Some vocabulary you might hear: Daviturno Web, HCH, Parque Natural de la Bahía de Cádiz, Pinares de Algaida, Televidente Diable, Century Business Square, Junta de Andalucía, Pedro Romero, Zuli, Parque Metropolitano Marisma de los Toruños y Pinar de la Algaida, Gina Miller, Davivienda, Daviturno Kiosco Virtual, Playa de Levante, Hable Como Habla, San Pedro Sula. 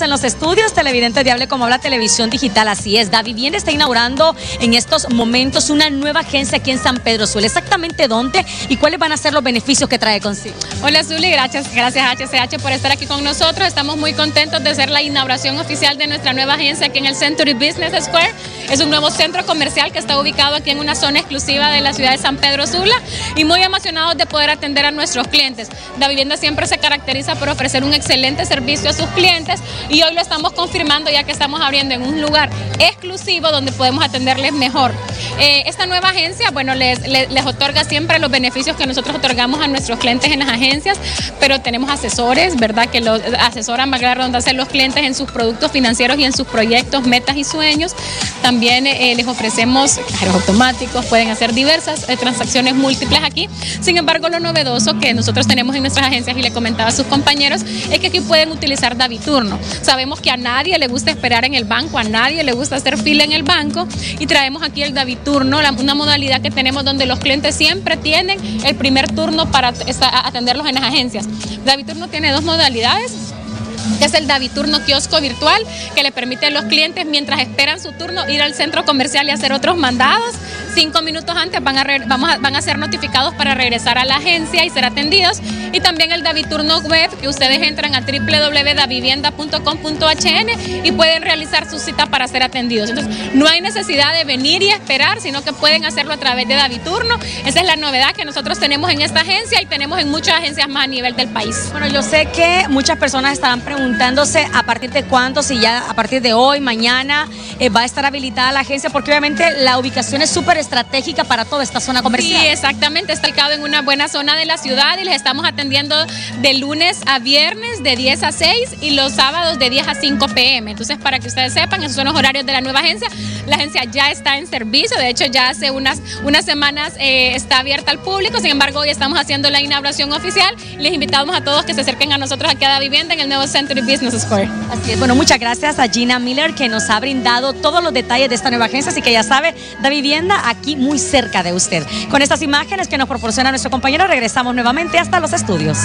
Estamos en los estudios Televidente Diable, como habla televisión digital, así es. Davivienda está inaugurando en estos momentos una nueva agencia aquí en San Pedro Sula. ¿Exactamente dónde y cuáles van a ser los beneficios que trae consigo? Hola, Zuli, gracias HCH por estar aquí con nosotros. Estamos muy contentos de hacer la inauguración oficial de nuestra nueva agencia aquí en el Century Business Square. Es un nuevo centro comercial que está ubicado aquí en una zona exclusiva de la ciudad de San Pedro Sula y muy emocionados de poder atender a nuestros clientes. Davivienda siempre se caracteriza por ofrecer un excelente servicio a sus clientes y hoy lo estamos confirmando, ya que estamos abriendo en un lugar exclusivo donde podemos atenderles mejor. Esta nueva agencia, bueno, les otorga siempre los beneficios que nosotros otorgamos a nuestros clientes en las agencias, pero tenemos asesores, ¿verdad?, que los asesoran, valga la redundancia, los clientes en sus productos financieros y en sus proyectos, metas y sueños. También les ofrecemos cajeros automáticos, pueden hacer diversas transacciones múltiples aquí. Sin embargo, lo novedoso que nosotros tenemos en nuestras agencias, y le comentaba a sus compañeros, es que aquí pueden utilizar Daviturno. Sabemos que a nadie le gusta esperar en el banco, a nadie le gusta hacer fila en el banco, y traemos aquí el Daviturno, una modalidad que tenemos donde los clientes siempre tienen el primer turno para atenderlos en las agencias. Daviturno tiene dos modalidades, que es el Daviturno Kiosco Virtual, que le permite a los clientes, mientras esperan su turno, ir al centro comercial y hacer otros mandados. 5 minutos antes van a ser notificados para regresar a la agencia y ser atendidos. Y también el Daviturno Web, que ustedes entran a www.davivienda.com.hn y pueden realizar su cita para ser atendidos. Entonces, no hay necesidad de venir y esperar, sino que pueden hacerlo a través de Daviturno. Esa es la novedad que nosotros tenemos en esta agencia y tenemos en muchas agencias más a nivel del país. Bueno, yo sé que muchas personas estaban preguntándose a partir de cuándo, si ya a partir de hoy, mañana, va a estar habilitada la agencia, porque obviamente la ubicación es súper estratégica para toda esta zona comercial. Sí, exactamente, está ubicado en una buena zona de la ciudad y les estamos atendiendo de lunes a viernes de 10 a 6 y los sábados de 10 a 5 p.m. Entonces, para que ustedes sepan, esos son los horarios de la nueva agencia. La agencia ya está en servicio, de hecho ya hace unas semanas está abierta al público. Sin embargo, hoy estamos haciendo la inauguración oficial. Les invitamos a todos que se acerquen a nosotros aquí a Davivienda en el nuevo Century Business Square. Así es. Bueno, muchas gracias a Gina Miller, que nos ha brindado todos los detalles de esta nueva agencia, así que ya sabe, Davivienda aquí muy cerca de usted. Con estas imágenes que nos proporciona nuestro compañero, regresamos nuevamente hasta los estudios.